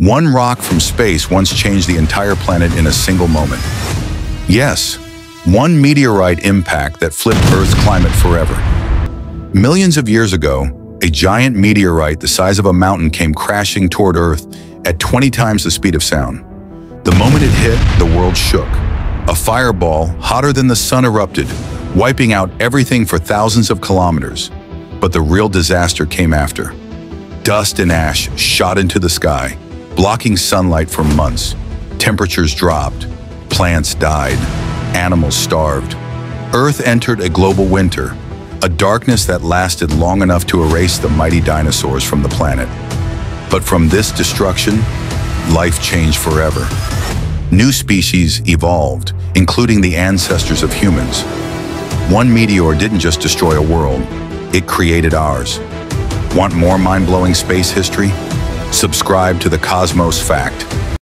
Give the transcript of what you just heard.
One rock from space once changed the entire planet in a single moment. Yes, one meteorite impact that flipped Earth's climate forever. Millions of years ago, a giant meteorite the size of a mountain came crashing toward Earth at 20 times the speed of sound. The moment it hit, the world shook. A fireball hotter than the sun erupted, wiping out everything for thousands of kilometers. But the real disaster came after. Dust and ash shot into the sky, blocking sunlight for months. Temperatures dropped, plants died, animals starved. Earth entered a global winter, a darkness that lasted long enough to erase the mighty dinosaurs from the planet. But from this destruction, life changed forever. New species evolved, including the ancestors of humans. One meteor didn't just destroy a world, it created ours. Want more mind-blowing space history? Subscribe to The Cosmos Fact.